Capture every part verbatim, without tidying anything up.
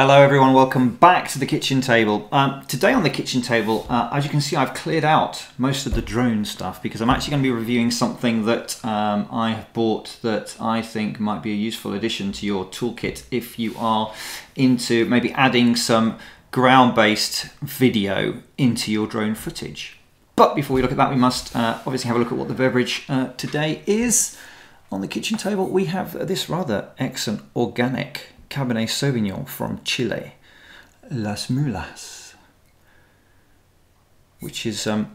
Hello everyone, welcome back to the kitchen table. Um, today on the kitchen table, uh, as you can see, I've cleared out most of the drone stuff because I'm actually going to be reviewing something that um, I have bought that I think might be a useful addition to your toolkit if you are into maybe adding some ground-based video into your drone footage. But before we look at that, we must uh, obviously have a look at what the beverage uh, today is. On the kitchen table, we have this rather excellent organic Cabernet Sauvignon from Chile, Las Mulas, which is um,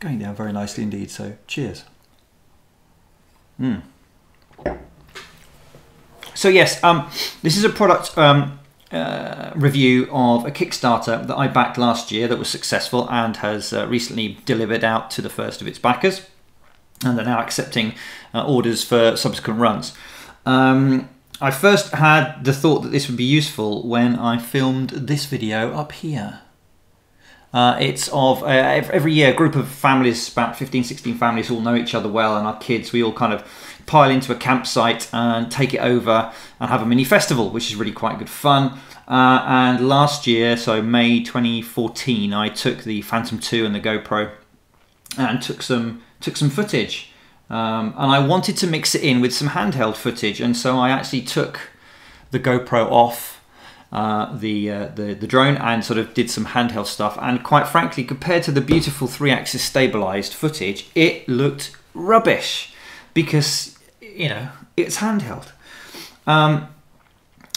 going down very nicely indeed, so cheers. Mm. So yes, um, this is a product um, uh, review of a Kickstarter that I backed last year that was successful and has uh, recently delivered out to the first of its backers, and they're now accepting uh, orders for subsequent runs. Um, I first had the thought that this would be useful when I filmed this video up here. Uh, it's of uh, every year a group of families, about fifteen, sixteen families, all know each other well, and our kids, we all kind of pile into a campsite and take it over and have a mini festival, which is really quite good fun. Uh, and last year, so May twenty fourteen, I took the Phantom two and the GoPro and took some, took some footage. Um, and I wanted to mix it in with some handheld footage, and so I actually took the GoPro off uh, the, uh, the the drone and sort of did some handheld stuff. And quite frankly, compared to the beautiful three-axis stabilized footage, it looked rubbish because, you know, it's handheld. Um,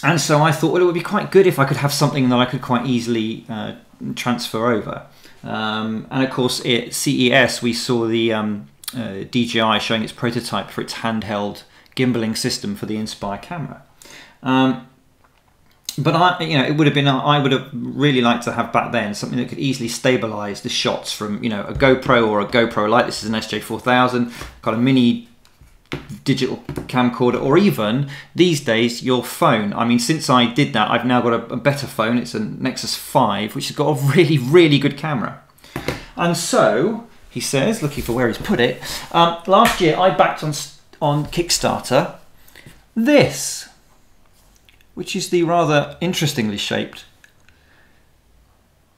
and so I thought, well, it would be quite good if I could have something that I could quite easily uh, transfer over. Um, and of course, at C E S we saw the Um, Uh, D J I showing its prototype for its handheld gimballing system for the Inspire camera, um, but I, you know, it would have been I would have really liked to have back then something that could easily stabilize the shots from, you know, a GoPro or a GoPro Lite. This is an S J four thousand, got a mini digital camcorder, or even these days your phone. I mean, since I did that, I've now got a, a better phone. It's a Nexus five, which has got a really really good camera. And so, he says, looking for where he's put it, um, last year I backed on, on Kickstarter this, which is the rather interestingly shaped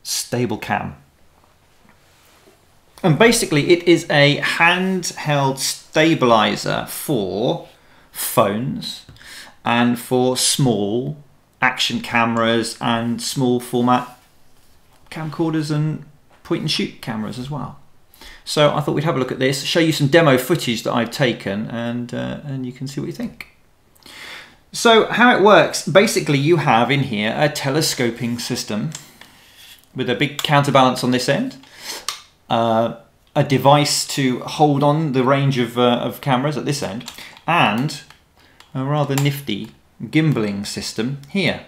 Stayblcam. And basically it is a handheld stabilizer for phones and for small action cameras and small format camcorders and point and shoot cameras as well. So I thought we'd have a look at this, show you some demo footage that I've taken, and, uh, and you can see what you think. So how it works, basically you have in here a telescoping system with a big counterbalance on this end, uh, a device to hold on the range of, uh, of cameras at this end, and a rather nifty gimballing system here.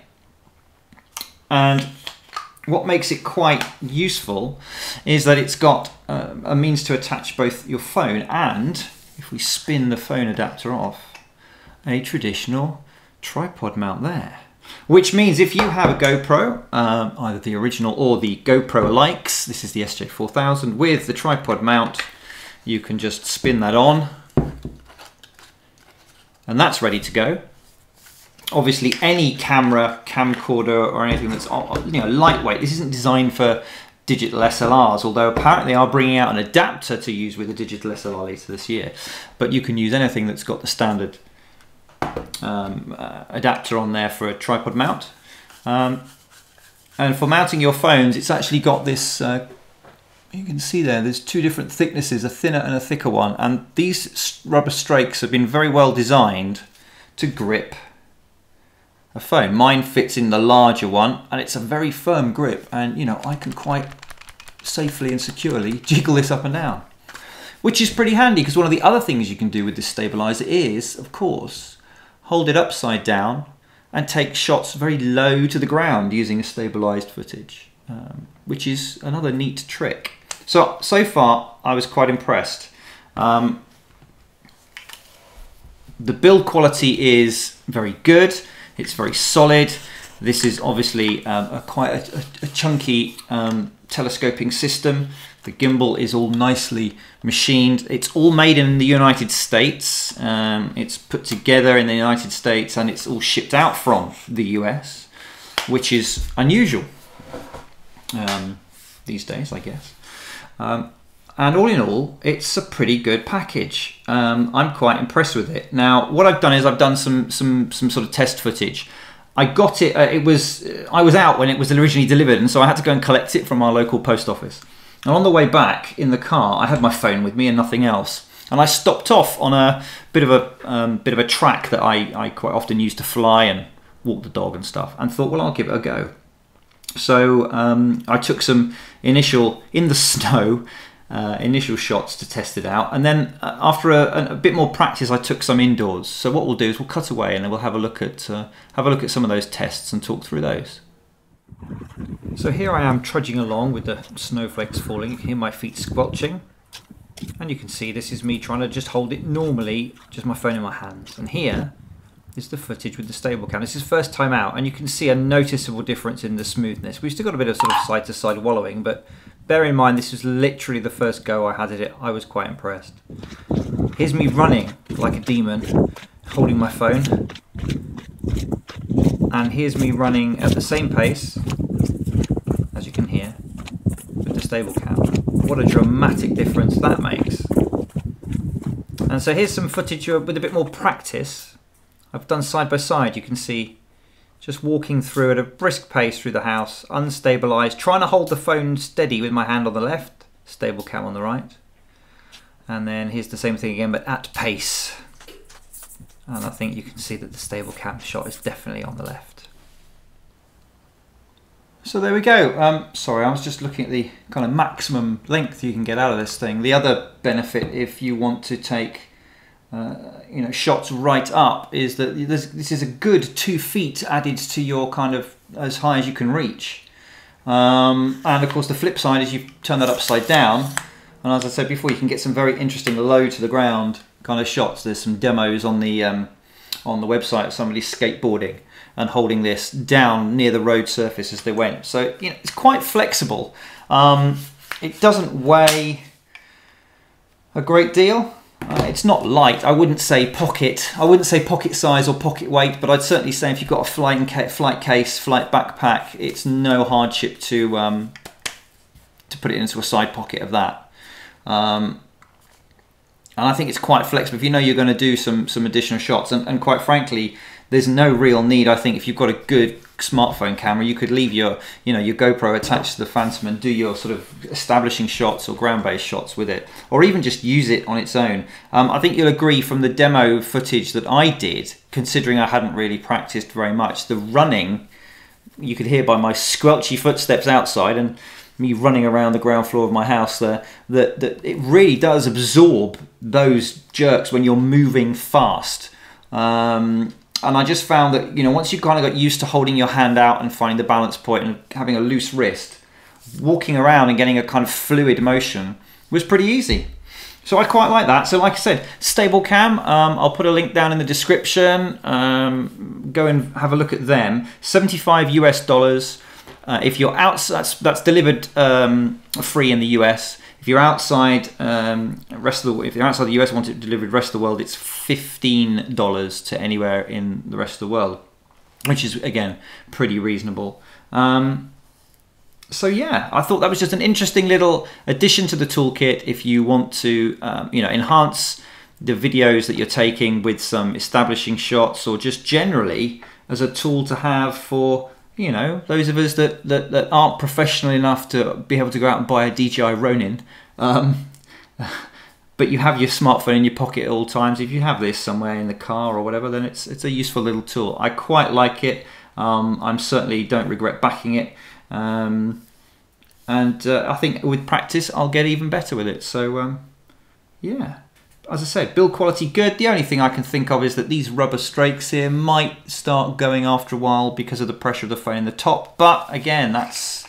And what makes it quite useful is that it's got uh, a means to attach both your phone and, if we spin the phone adapter off, a traditional tripod mount there. Which means if you have a GoPro, um, either the original or the GoPro likes, this is the S J four thousand, with the tripod mount, you can just spin that on and that's ready to go. Obviously, any camera, camcorder, or anything that's, you know, lightweight. This isn't designed for digital S L Rs, although apparently they are bringing out an adapter to use with a digital S L R later this year. But you can use anything that's got the standard um, uh, adapter on there for a tripod mount. Um, and for mounting your phones, it's actually got this, uh, you can see there, there's two different thicknesses, a thinner and a thicker one. And these rubber strakes have been very well designed to grip a phone. Mine fits in the larger one and it's a very firm grip, and, you know, I can quite safely and securely jiggle this up and down, which is pretty handy because one of the other things you can do with this stabilizer is, of course, hold it upside down and take shots very low to the ground using a stabilized footage, um, which is another neat trick. So, so far I was quite impressed. Um, the build quality is very good. It's very solid. This is obviously um, a quite a, a, a chunky um, telescoping system. The gimbal is all nicely machined. It's all made in the United States. Um, it's put together in the United States and it's all shipped out from the U S. which is unusual um, these days, I guess. Um, and all in all, it's a pretty good package. Um, I'm quite impressed with it. Now, what I've done is I've done some some some sort of test footage. I got it. Uh, it was I was out when it was originally delivered, and so I had to go and collect it from our local post office. And on the way back in the car, I had my phone with me and nothing else. And I stopped off on a bit of a um, bit of a track that I, I quite often use to fly and walk the dog and stuff, and thought, well, I'll give it a go. So um, I took some initial in the snow uh, initial shots to test it out, and then uh, after a, a bit more practice, I took some indoors. So what we'll do is we'll cut away and then we'll have a look at uh, have a look at some of those tests and talk through those. So here I am trudging along with the snowflakes falling. You can hear my feet squelching. And you can see this is me trying to just hold it normally, just my phone in my hand. And here is the footage with the Stayblcam. This is first time out, and you can see a noticeable difference in the smoothness. We've still got a bit of sort of side to side wallowing, but bear in mind this was literally the first go I had at it. I was quite impressed. Here's me running like a demon, holding my phone. And here's me running at the same pace, as you can hear, with the Stayblcam. What a dramatic difference that makes. And so here's some footage with a bit more practice. I've done side by side. You can see just walking through at a brisk pace through the house, unstabilised, trying to hold the phone steady with my hand on the left, Stayblcam on the right. And then here's the same thing again, but at pace. And I think you can see that the Stayblcam shot is definitely on the left. So there we go. Um, sorry, I was just looking at the kind of maximum length you can get out of this thing. The other benefit, if you want to take uh, you know, shots right up, is that this is a good two feet added to your kind of as high as you can reach. Um, and of course, the flip side is you turn that upside down, and as I said before, you can get some very interesting low to the ground kind of shots. There's some demos on the um, on the website of somebody skateboarding and holding this down near the road surface as they went. So you know, it's quite flexible. Um, it doesn't weigh a great deal. Uh, it's not light. I wouldn't say pocket. I wouldn't say pocket size or pocket weight, but I'd certainly say if you've got a flight flight case, flight backpack, it's no hardship to um, to put it into a side pocket of that. Um, and I think it's quite flexible. If you know you're going to do some some additional shots, and, and quite frankly, there's no real need. I think if you've got a good smartphone camera, you could leave your, you know, your GoPro attached to the Phantom and do your sort of establishing shots or ground-based shots with it, or even just use it on its own. Um, I think you'll agree from the demo footage that I did, considering I hadn't really practiced very much, the running, you could hear by my squelchy footsteps outside and me running around the ground floor of my house there, that, that it really does absorb those jerks when you're moving fast. Um, And I just found that, you know, once you kind of got used to holding your hand out and finding the balance point and having a loose wrist, walking around and getting a kind of fluid motion was pretty easy. So I quite like that. So like I said, Stayblcam, um, I'll put a link down in the description. Um, go and have a look at them. seventy-five US dollars. Uh, if you're outside, that's, that's delivered um, free in the U S. If you're outside, um, rest of the if you're outside the U S, want it delivered rest of the world, it's fifteen dollars to anywhere in the rest of the world, which is again pretty reasonable. Um, so yeah, I thought that was just an interesting little addition to the toolkit. If you want to, um, you know, enhance the videos that you're taking with some establishing shots, or just generally as a tool to have for, you know, those of us that, that, that aren't professional enough to be able to go out and buy a D J I Ronin, um, but you have your smartphone in your pocket at all times. If you have this somewhere in the car or whatever, then it's, it's a useful little tool. I quite like it. Um, I certainly don't regret backing it. Um, and uh, I think with practice, I'll get even better with it. So, um, yeah. As I said, build quality good. The only thing I can think of is that these rubber strakes here might start going after a while because of the pressure of the phone in the top. But again, that's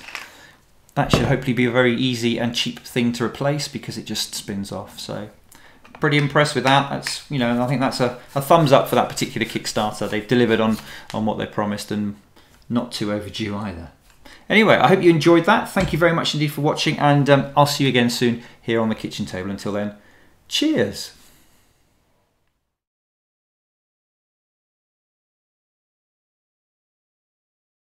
that should hopefully be a very easy and cheap thing to replace because it just spins off. So pretty impressed with that. That's, you know, I think that's a, a thumbs up for that particular Kickstarter. They've delivered on, on what they promised and not too overdue either. Anyway, I hope you enjoyed that. Thank you very much indeed for watching, and um, I'll see you again soon here on the kitchen table. Until then, cheers.